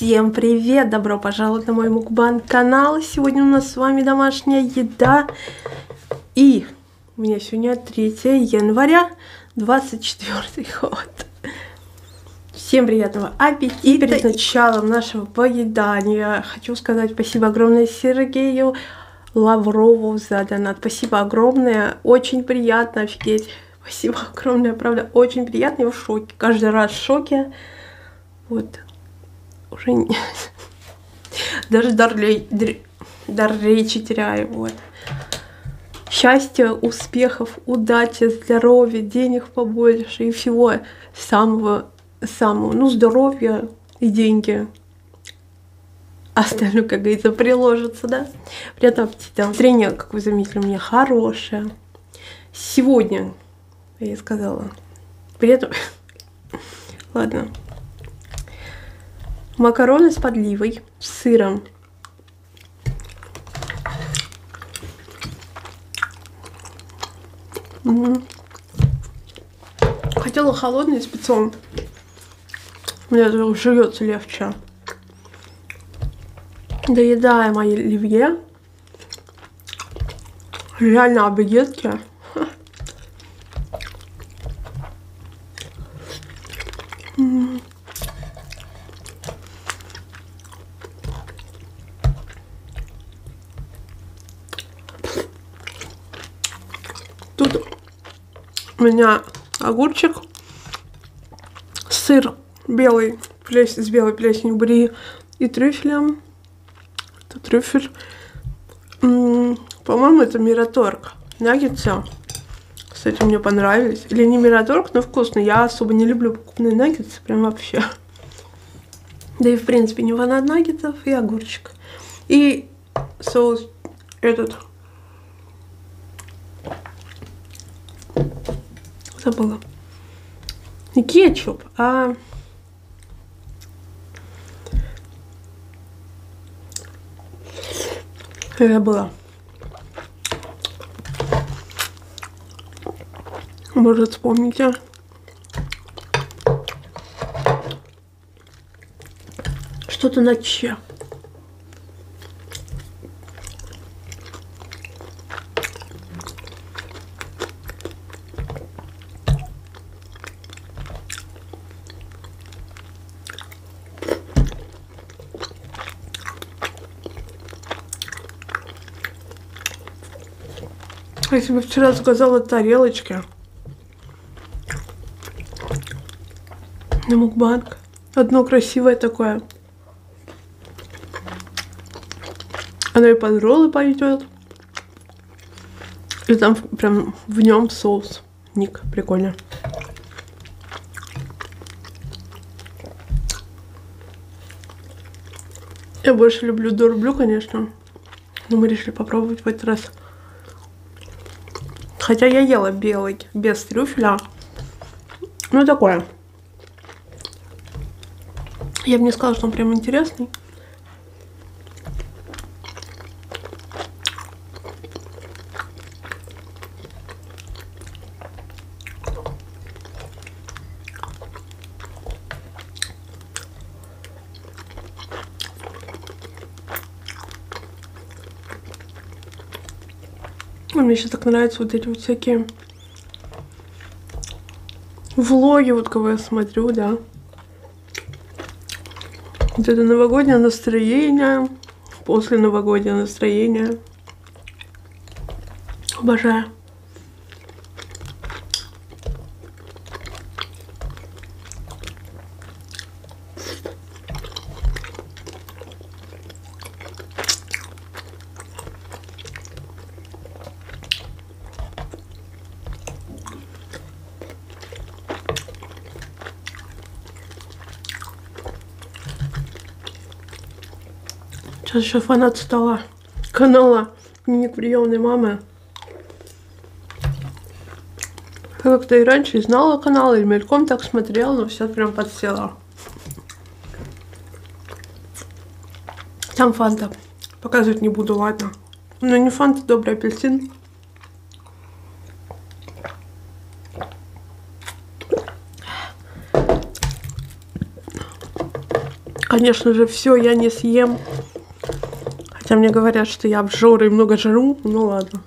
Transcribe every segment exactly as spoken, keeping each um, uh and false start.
Всем привет! Добро пожаловать на мой мукбанг канал. Сегодня у нас с вами домашняя еда. И у меня сегодня третье января двадцать четвёртый год. Всем приятного аппетита! И перед началом нашего поедания хочу сказать спасибо огромное Сергею Лаврову за донат. Спасибо огромное, очень приятно, офигеть. Спасибо огромное, правда, очень приятно. Я в шоке, каждый раз в шоке. Вот. Уже не... Даже дар, дар... дар речи теряю. Вот. Счастья, успехов, удачи, здоровья, денег побольше и всего самого, самого. Ну, здоровья и деньги. Остальное, как говорится, приложится, да? Приятного аппетита. Настроение, как вы заметили, у меня хорошее. Сегодня, я сказала, при этом... Ладно. Макароны с подливой, с сыром. М-м. Хотела холодный с спецом. Мне жрется легче. Доедаем оливье. Реально объедки. Тут у меня огурчик, сыр белый плес... с белой плесенью бри и трюфелем. Это трюфель. По-моему, это Мираторг. Наггетсы. Кстати, мне понравились. Или не Мираторг, но вкусно. Я особо не люблю покупные наггетсы, прям вообще. Да и, в принципе, не ванна наггетсов и огурчик. И соус этот... Забыла. Не кетчуп, а забыла. Может, вспомните. Что-то на че. Я себе вчера заказала тарелочки на мукбанг. Одно красивое такое. Оно и под роллы пойдет. И там прям в нем соус. Ник, прикольно. Я больше люблю дурблю, конечно. Но мы решили попробовать в этот раз. Хотя я ела белый, без трюфеля. Ну, такое. Я бы не сказала, что он прям интересный. Мне сейчас так нравятся вот эти вот всякие влоги, вот кого я смотрю, да. Вот это новогоднее настроение, после новогоднего настроения. Обожаю. Сейчас еще фанат стола, канала «Дневник приемной мамы». Я как-то и раньше знала канал, и мельком так смотрела, но все прям подсела. Там фанта. Показывать не буду, ладно. Но не фанта, добрый апельсин. Конечно же, все я не съем. Хотя мне говорят, что я обжора и много жру. Ну ладно.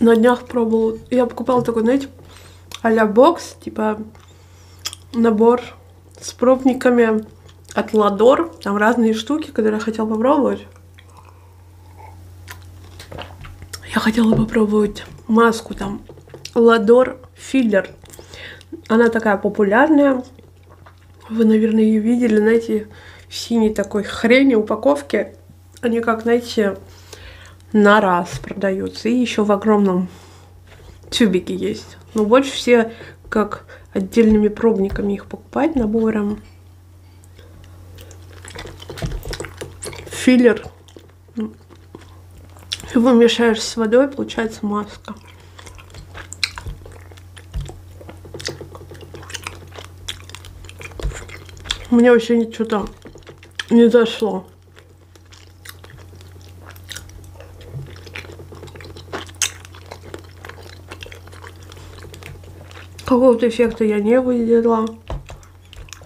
На днях пробовала. Я покупала такой, знаете, а-ля бокс, типа набор с пробниками от Ладор. Там разные штуки, которые я хотела попробовать. Я хотела попробовать маску там Ладор филлер. Она такая популярная. Вы, наверное, ее видели, знаете, в синей такой хрени упаковке. Они как, знаете, на раз продаются. И еще в огромном тюбике есть. Но больше все как отдельными пробниками их покупать набором. Филлер. Его мешаешь с водой, получается маска. Мне вообще ничего не зашло. Какого-то эффекта я не выделила.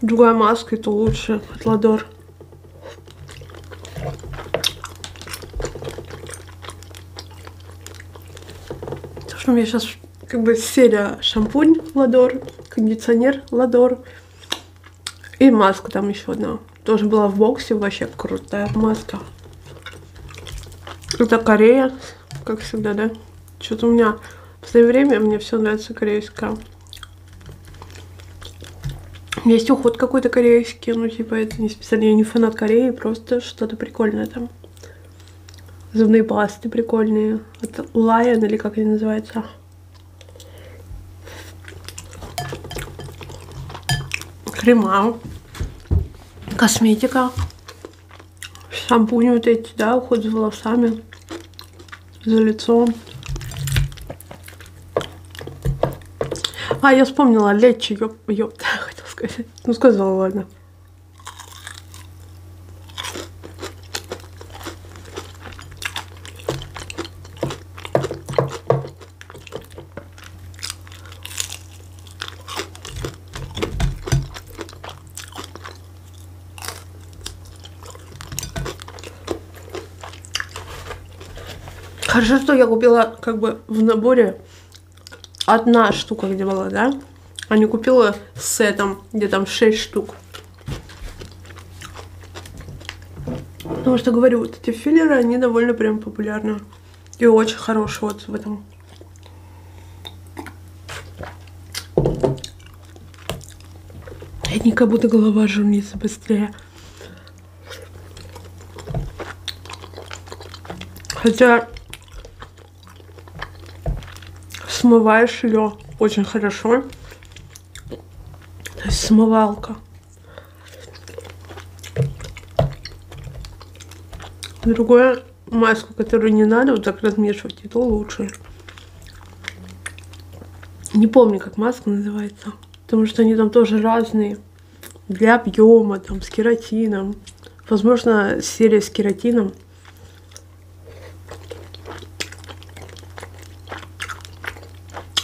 Другая маска, это лучше от Ладор. Потому что у меня сейчас как бы серия шампунь Ладор, кондиционер Ладор и маска там еще одна. Тоже была в боксе, вообще крутая маска. Это Корея, как всегда, да? Что-то у меня в последнее время мне все нравится корейская. У меня есть уход какой-то корейский, ну типа это не специально, я не фанат Кореи, просто что-то прикольное там. Зубные пасты прикольные. Это Lion или как они называются. Крема. Косметика. Шампуни вот эти, да, уход за волосами. За лицом. А, я вспомнила, лечи, ёп, ёп. Ну, сказала, ладно. Хорошо, что я купила как бы в наборе одна штука, где была, да? А не купила с сетом, где там шесть штук. Потому что, говорю, вот эти филлеры, они довольно прям популярны. И очень хорошие вот в этом. Они как будто голова жирнится быстрее. Хотя смываешь ее очень хорошо. Смывалка. Другая маску, которую не надо вот так размешивать, и то лучше. Не помню, как маска называется, потому что они там тоже разные. Для объема, там, с кератином. Возможно, серия с кератином.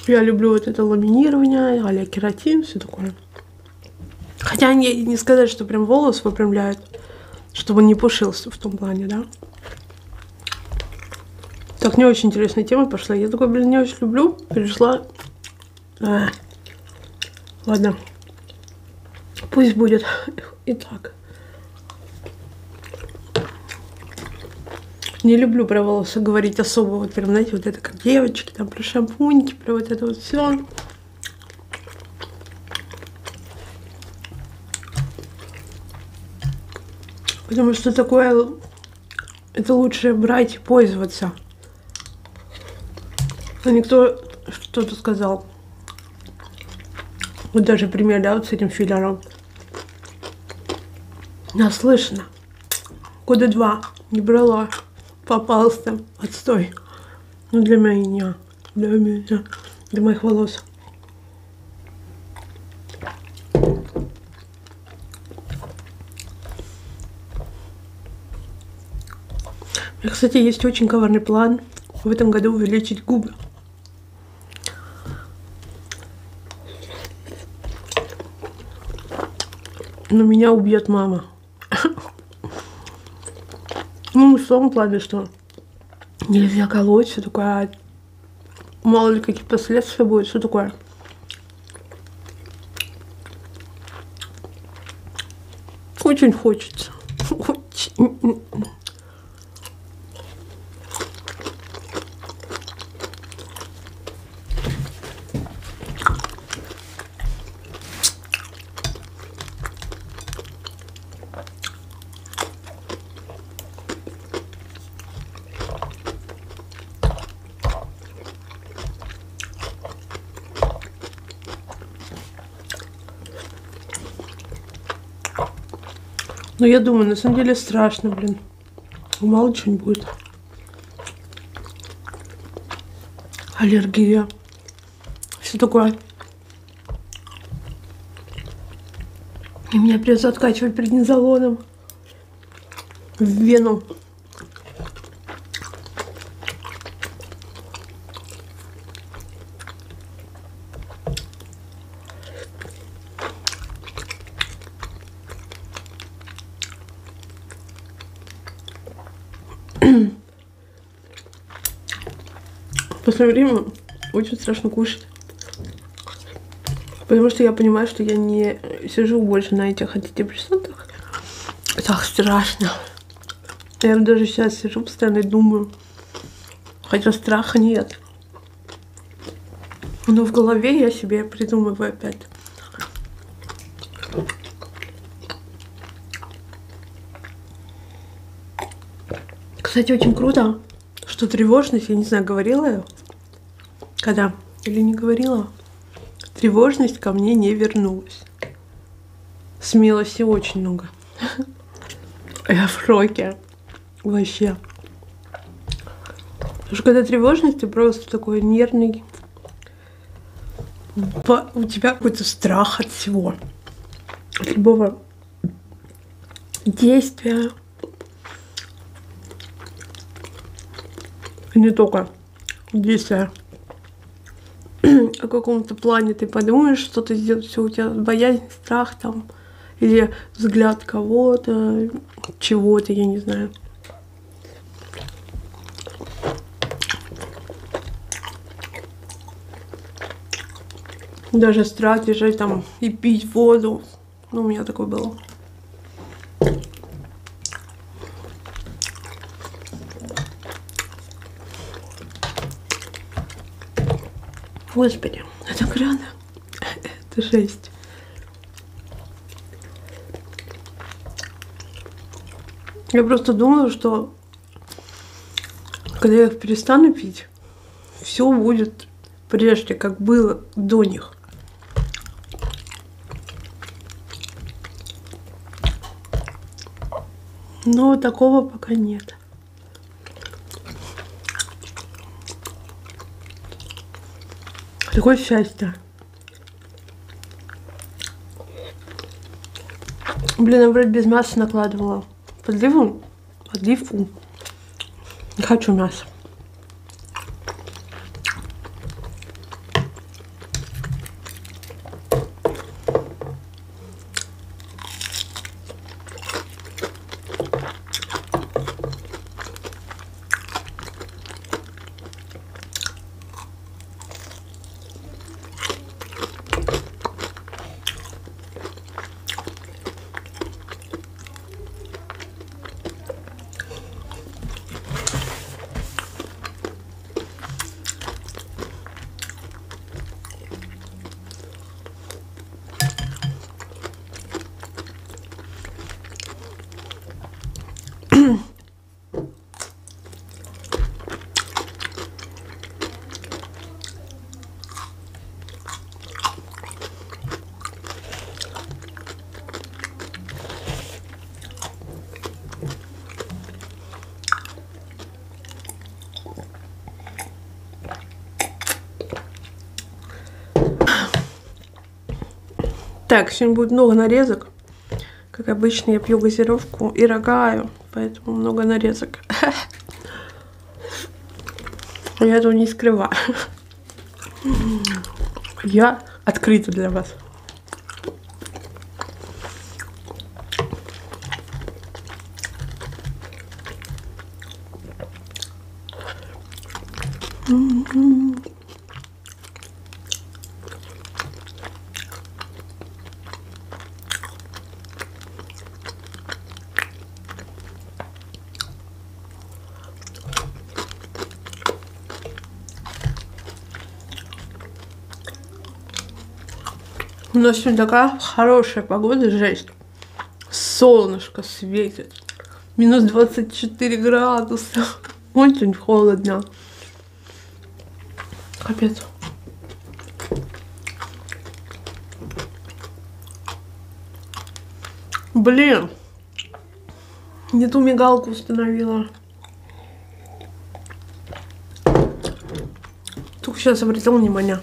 Я люблю вот это ламинирование, а-ля кератин, все такое. Хотя не, не сказать, что прям волос выпрямляют, чтобы он не пушился в том плане, да? Так, не очень интересная тема пошла. Я такой, блин, не очень люблю. Перешла. А, ладно. Пусть будет. Итак. Не люблю про волосы говорить особо. Вот прям, знаете, вот это как девочки, там про шампуньки, про вот это вот все. Потому что такое, это лучше брать и пользоваться. А никто что-то сказал. Вот даже пример, да, вот с этим филлером. Наслышно. Года два не брала. Попался. Отстой. Ну для меня. Для меня. для моих волос. У меня, кстати, есть очень коварный план в этом году увеличить губы. Но меня убьет мама. Ну, в том плане, что нельзя колоть, все такое. Мало ли какие последствия будет, все такое. Очень хочется. Очень. Но я думаю, на самом деле страшно, блин. Мало что-нибудь будет. Аллергия. Все такое. И меня придется откачивать преднизолоном в вену. В последнее время очень страшно кушать, потому что я понимаю, что я не сижу больше на этих антидепрессантах. Так страшно. Я даже сейчас сижу постоянно и думаю, хотя страха нет, но в голове я себе придумываю опять. Кстати, очень круто, что тревожность, я не знаю, говорила я, когда или не говорила, тревожность ко мне не вернулась. Смелости очень много. Я в шоке. Вообще. Потому что когда тревожность, ты просто такой нервный. У тебя какой-то страх от всего. От любого действия. Не только действия, о каком-то плане ты подумаешь, что ты сделаешь, все у тебя боязнь, страх там, или взгляд кого-то, чего-то, я не знаю. Даже страх лежать там и пить воду, ну, у меня такое было. Господи, это грана. Это жесть. Я просто думала, что когда я их перестану пить, все будет прежде, как было до них. Но такого пока нет. Такое счастье. Блин, я вроде без мяса накладывала. Подливу? Подливку. Не хочу мяса. Так, сегодня будет много нарезок. Как обычно, я пью газировку и рогаю, поэтому много нарезок. Я этого не скрываю. Я открыта для вас. У нас сегодня такая хорошая погода, жесть. Солнышко светит. Минус двадцать четыре градуса. Очень холодно. Капец. Блин. Не ту мигалку установила. Только сейчас обратила внимание.